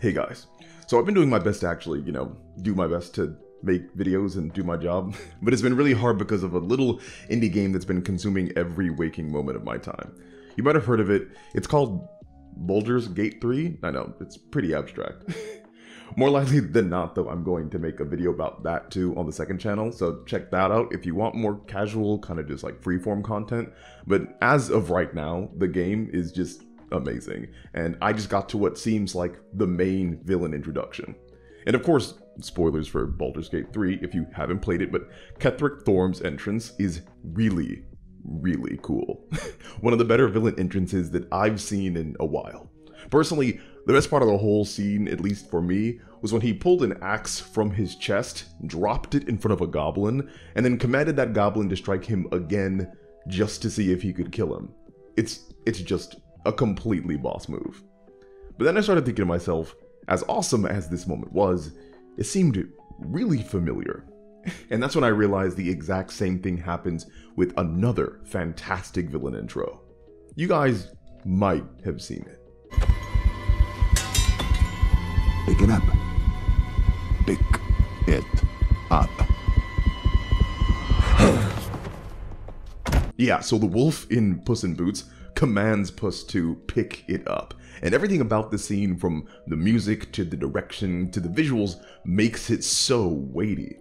Hey guys, so I've been doing my best to actually, you know, do my best to make videos and do my job, but it's been really hard because of a little indie game that's been consuming every waking moment of my time. You might have heard of it. It's called Baldur's Gate 3. I know, it's pretty abstract. More likely than not, though, I'm going to make a video about that too on the second channel, so check that out if you want more casual, kind of just like freeform content. But as of right now, the game is just amazing, and I just got to what seems like the main villain introduction. And of course, spoilers for Baldur's Gate 3 if you haven't played it, but Ketheric Thorm's entrance is really, really cool. One of the better villain entrances that I've seen in a while. Personally, the best part of the whole scene, at least for me, was when he pulled an axe from his chest, dropped it in front of a goblin, and then commanded that goblin to strike him again just to see if he could kill him. It's just a completely boss move. But then I started thinking to myself, as awesome as this moment was, it seemed really familiar. And that's when I realized the exact same thing happens with another fantastic villain intro. You guys might have seen it. Pick it up. Pick it up. Yeah, so the wolf in Puss in Boots commands Puss to pick it up. And everything about the scene, from the music to the direction to the visuals, makes it so weighty.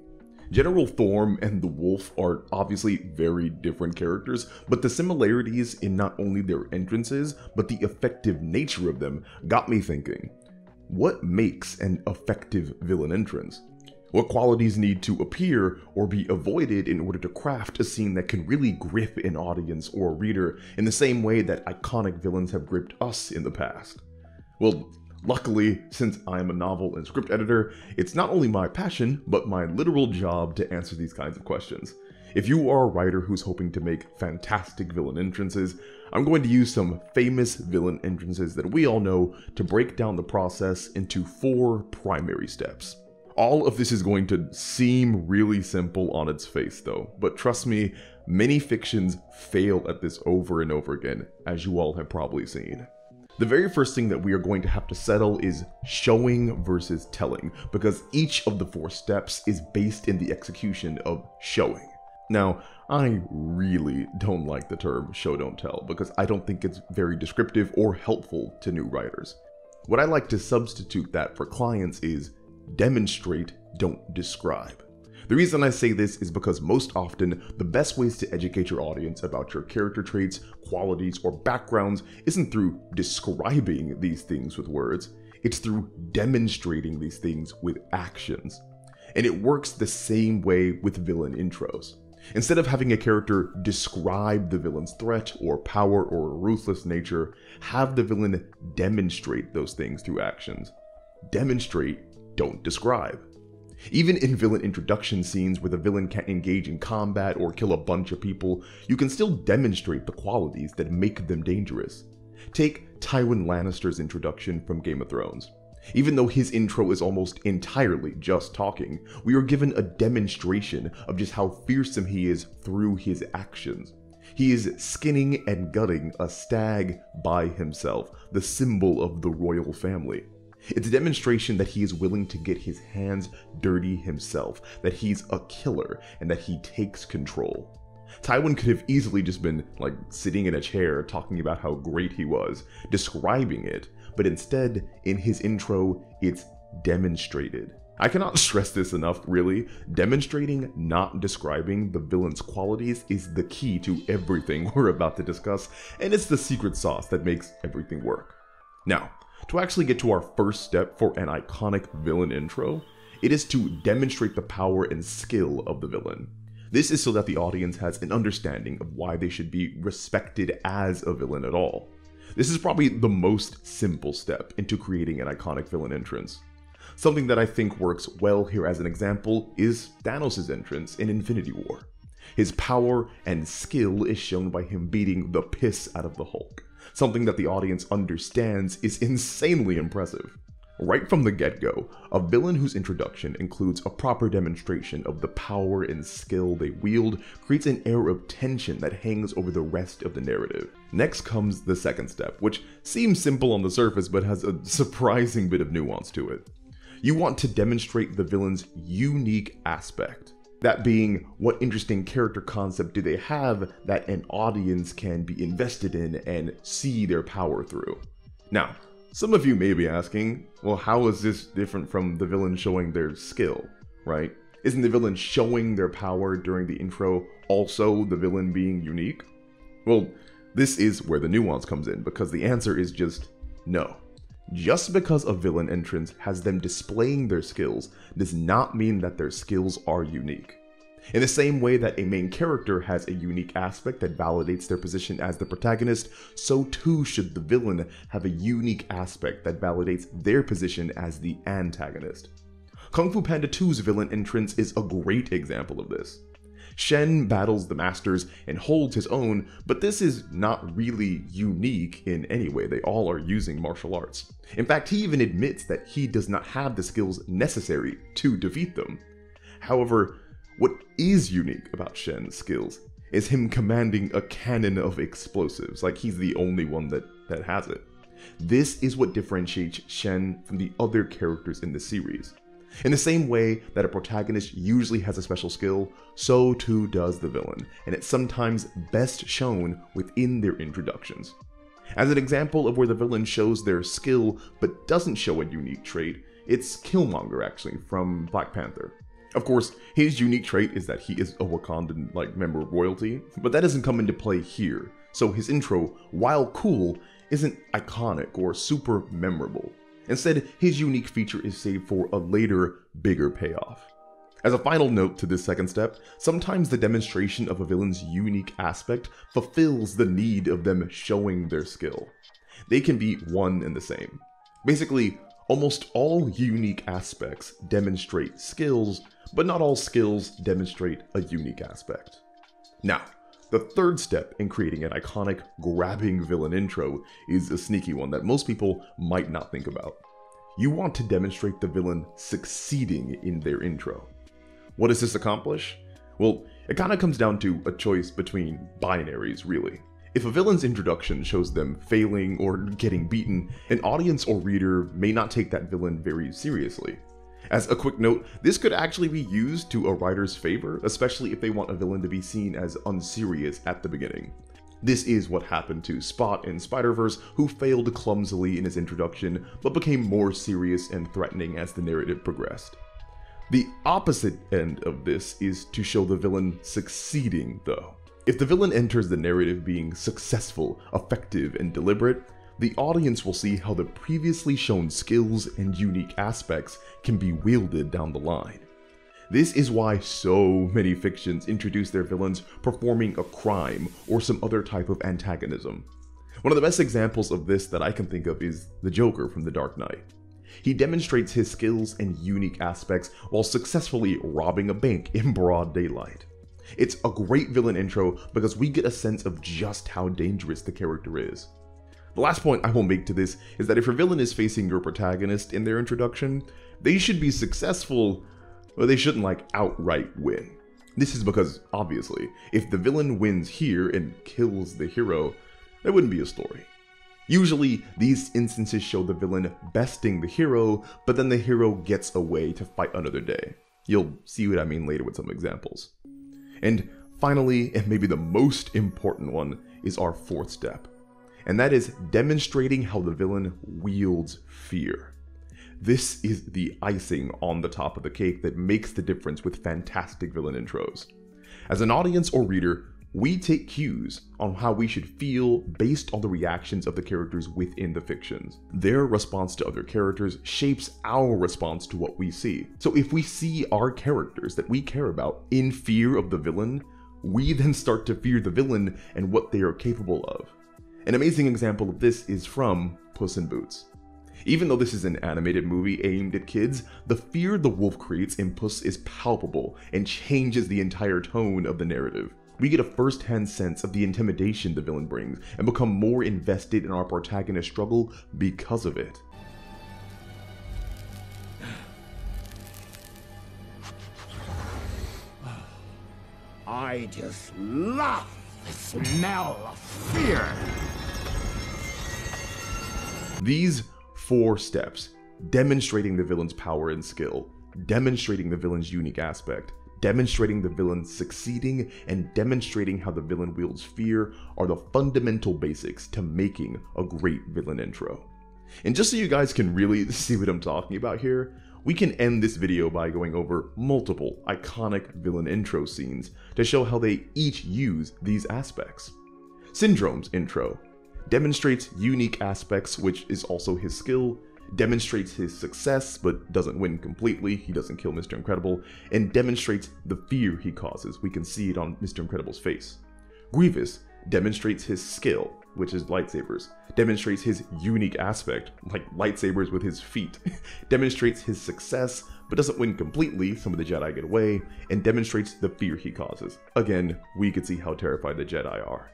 General Thorm and the wolf are obviously very different characters, but the similarities in not only their entrances, but the effective nature of them got me thinking. What makes an effective villain entrance? What qualities need to appear or be avoided in order to craft a scene that can really grip an audience or a reader in the same way that iconic villains have gripped us in the past? Well, luckily, since I'm a novel and script editor, it's not only my passion, but my literal job to answer these kinds of questions. If you are a writer who's hoping to make fantastic villain entrances, I'm going to use some famous villain entrances that we all know to break down the process into 4 primary steps. All of this is going to seem really simple on its face though, but trust me, many fictions fail at this over and over again, as you all have probably seen. The very first thing that we are going to have to settle is showing versus telling, because each of the 4 steps is based in the execution of showing. Now, I really don't like the term show don't tell because I don't think it's very descriptive or helpful to new writers. What I like to substitute that for clients is demonstrate, don't describe. The reason I say this is because most often the best ways to educate your audience about your character traits, qualities, or backgrounds isn't through describing these things with words, it's through demonstrating these things with actions. And it works the same way with villain intros. Instead of having a character describe the villain's threat or power or ruthless nature, have the villain demonstrate those things through actions. Demonstrate, don't describe. Even in villain introduction scenes where the villain can't engage in combat or kill a bunch of people, you can still demonstrate the qualities that make them dangerous. Take Tywin Lannister's introduction from Game of Thrones. Even though his intro is almost entirely just talking, we are given a demonstration of just how fearsome he is through his actions. He is skinning and gutting a stag by himself, the symbol of the royal family. It's a demonstration that he is willing to get his hands dirty himself, that he's a killer, and that he takes control. Tywin could have easily just been, like, sitting in a chair talking about how great he was, describing it, but instead, in his intro, it's demonstrated. I cannot stress this enough, really. Demonstrating, not describing the villain's qualities is the key to everything we're about to discuss, and it's the secret sauce that makes everything work. Now, to actually get to our first step for an iconic villain intro, it is to demonstrate the power and skill of the villain. This is so that the audience has an understanding of why they should be respected as a villain at all. This is probably the most simple step into creating an iconic villain entrance. Something that I think works well here as an example is Thanos' entrance in Infinity War. His power and skill is shown by him beating the piss out of the Hulk, something that the audience understands is insanely impressive. Right from the get-go, a villain whose introduction includes a proper demonstration of the power and skill they wield creates an air of tension that hangs over the rest of the narrative. Next comes the second step, which seems simple on the surface but has a surprising bit of nuance to it. You want to demonstrate the villain's unique aspect. That being, what interesting character concept do they have that an audience can be invested in and see their power through? Now, some of you may be asking, well, how is this different from the villain showing their skill, right? Isn't the villain showing their power during the intro also the villain being unique? Well, this is where the nuance comes in, because the answer is just no. Just because a villain entrance has them displaying their skills does not mean that their skills are unique. In the same way that a main character has a unique aspect that validates their position as the protagonist, so too should the villain have a unique aspect that validates their position as the antagonist. Kung Fu Panda 2's villain entrance is a great example of this. Shen battles the Masters and holds his own, but this is not really unique in any way. They all are using martial arts. In fact, he even admits that he does not have the skills necessary to defeat them. However, what is unique about Shen's skills is him commanding a cannon of explosives, like he's the only one that has it. This is what differentiates Shen from the other characters in the series. In the same way that a protagonist usually has a special skill, so too does the villain, and it's sometimes best shown within their introductions. As an example of where the villain shows their skill but doesn't show a unique trait, it's Killmonger, actually, from Black Panther. Of course, his unique trait is that he is a Wakandan, member of royalty, but that doesn't come into play here, so his intro, while cool, isn't iconic or super memorable. Instead, his unique feature is saved for a later, bigger payoff. As a final note to this second step, sometimes the demonstration of a villain's unique aspect fulfills the need of them showing their skill. They can be one and the same. Basically, almost all unique aspects demonstrate skills, but not all skills demonstrate a unique aspect. Now, the third step in creating an iconic, grabbing villain intro is a sneaky one that most people might not think about. You want to demonstrate the villain succeeding in their intro. What does this accomplish? Well, it kind of comes down to a choice between binaries, really. If a villain's introduction shows them failing or getting beaten, an audience or reader may not take that villain very seriously. As a quick note, this could actually be used to a writer's favor, especially if they want a villain to be seen as unserious at the beginning. This is what happened to Spot in Spider-Verse, who failed clumsily in his introduction, but became more serious and threatening as the narrative progressed. The opposite end of this is to show the villain succeeding, though. If the villain enters the narrative being successful, effective, and deliberate, the audience will see how the previously shown skills and unique aspects can be wielded down the line. This is why so many fictions introduce their villains performing a crime or some other type of antagonism. One of the best examples of this that I can think of is the Joker from The Dark Knight. He demonstrates his skills and unique aspects while successfully robbing a bank in broad daylight. It's a great villain intro because we get a sense of just how dangerous the character is. The last point I will make to this is that if your villain is facing your protagonist in their introduction, they should be successful, but they shouldn't outright win. This is because, obviously, if the villain wins here and kills the hero, there wouldn't be a story. Usually, these instances show the villain besting the hero, but then the hero gets away to fight another day. You'll see what I mean later with some examples. And finally, and maybe the most important one, is our fourth step. And that is demonstrating how the villain wields fear. This is the icing on the top of the cake that makes the difference with fantastic villain intros. As an audience or reader, we take cues on how we should feel based on the reactions of the characters within the fictions. Their response to other characters shapes our response to what we see. So if we see our characters that we care about in fear of the villain, we then start to fear the villain and what they are capable of. An amazing example of this is from Puss in Boots. Even though this is an animated movie aimed at kids, the fear the wolf creates in Puss is palpable and changes the entire tone of the narrative. We get a first-hand sense of the intimidation the villain brings and become more invested in our protagonist's struggle because of it. I just love the smell of fear. These 4 steps, demonstrating the villain's power and skill, demonstrating the villain's unique aspect, demonstrating the villain succeeding, and demonstrating how the villain wields fear, are the fundamental basics to making a great villain intro. And just so you guys can really see what I'm talking about here, we can end this video by going over multiple iconic villain intro scenes to show how they each use these aspects. Syndrome's intro demonstrates unique aspects, which is also his skill, demonstrates his success but doesn't win completely, he doesn't kill Mr. Incredible, and demonstrates the fear he causes. We can see it on Mr. Incredible's face. Grievous demonstrates his skill, which is lightsabers, demonstrates his unique aspect, like lightsabers with his feet, demonstrates his success but doesn't win completely, some of the Jedi get away, and demonstrates the fear he causes. Again, we could see how terrified the Jedi are.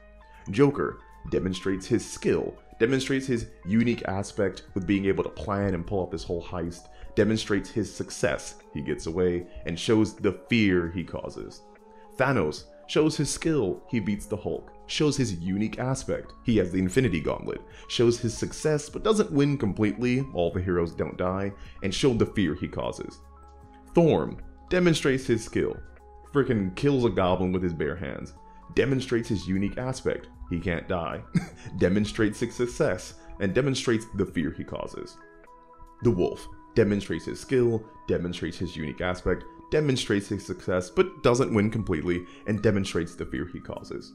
Joker demonstrates his skill, demonstrates his unique aspect with being able to plan and pull off this whole heist, demonstrates his success, he gets away, and shows the fear he causes. Thanos shows his skill, he beats the Hulk, shows his unique aspect, he has the Infinity Gauntlet, shows his success but doesn't win completely, all the heroes don't die, and showed the fear he causes. Thorm demonstrates his skill, freaking kills a goblin with his bare hands, demonstrates his unique aspect, he can't die, demonstrates his success, and demonstrates the fear he causes. The Wolf demonstrates his skill, demonstrates his unique aspect, demonstrates his success but doesn't win completely, and demonstrates the fear he causes.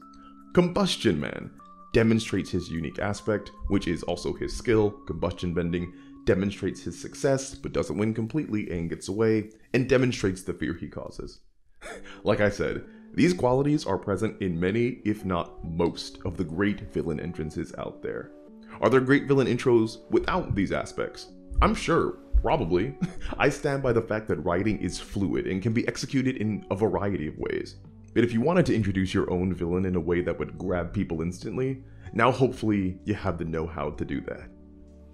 Combustion Man demonstrates his unique aspect, which is also his skill, combustion bending, demonstrates his success but doesn't win completely and gets away, and demonstrates the fear he causes. Like I said, these qualities are present in many, if not most, of the great villain entrances out there. Are there great villain intros without these aspects? I'm sure, probably. I stand by the fact that writing is fluid and can be executed in a variety of ways. But if you wanted to introduce your own villain in a way that would grab people instantly, now hopefully you have the know-how to do that.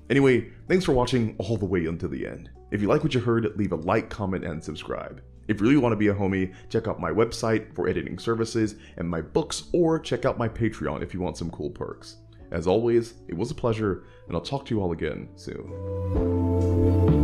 Anyway, thanks for watching all the way until the end. If you like what you heard, leave a like, comment, and subscribe. If you really want to be a homie, check out my website for editing services and my books, or check out my Patreon if you want some cool perks. As always, it was a pleasure, and I'll talk to you all again soon.